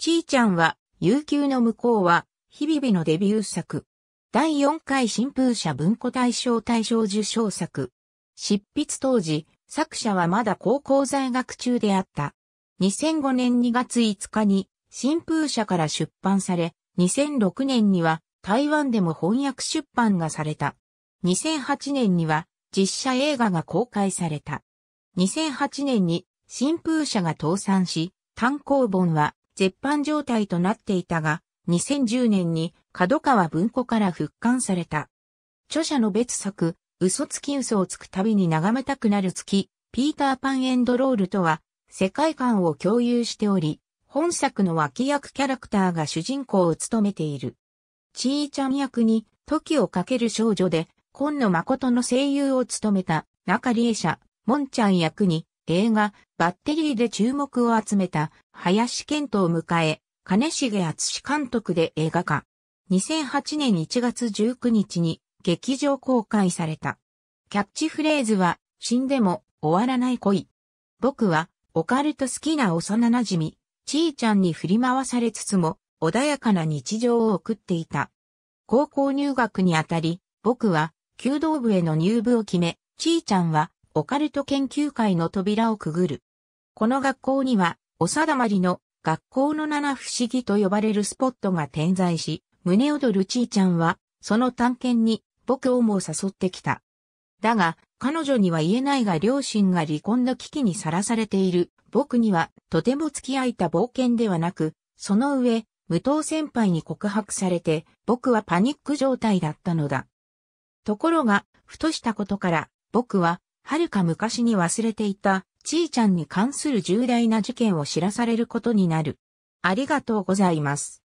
ちーちゃんは、悠久の向こうは、日々のデビュー作。第4回新風社文庫大賞大賞受賞作。執筆当時、作者はまだ高校在学中であった。2005年2月5日に、新風社から出版され、2006年には、台湾でも翻訳出版がされた。2008年には、実写映画が公開された。2008年に、新風社が倒産し、単行本は、絶版状態となっていたが、2010年に角川文庫から復刊された。著者の別作、嘘つき嘘をつくたびに眺めたくなる月、ピーターパン&ロールとは、世界観を共有しており、本作の脇役キャラクターが主人公を務めている。ちーちゃん役に、時をかける少女で、今野誠の声優を務めた、中里恵舎、もんちゃん役に、映画、バッテリーで注目を集めた、林遣都を迎え、金重敦監督で映画化。2008年1月19日に劇場公開された。キャッチフレーズは、死んでも終わらない恋。僕は、オカルト好きな幼馴染、ちーちゃんに振り回されつつも、穏やかな日常を送っていた。高校入学にあたり、僕は、弓道部への入部を決め、ちーちゃんは、オカルト研究会の扉をくぐる。この学校には、お定まりの学校の七不思議と呼ばれるスポットが点在し、胸躍るちーちゃんは、その探検に僕をも誘ってきた。だが、彼女には言えないが両親が離婚の危機にさらされている。僕には、とても付き合えた冒険ではなく、その上、武藤先輩に告白されて、僕はパニック状態だったのだ。ところが、ふとしたことから、僕は、遥か昔に忘れていた、ちーちゃんに関する重大な事件を知らされることになる。ありがとうございます。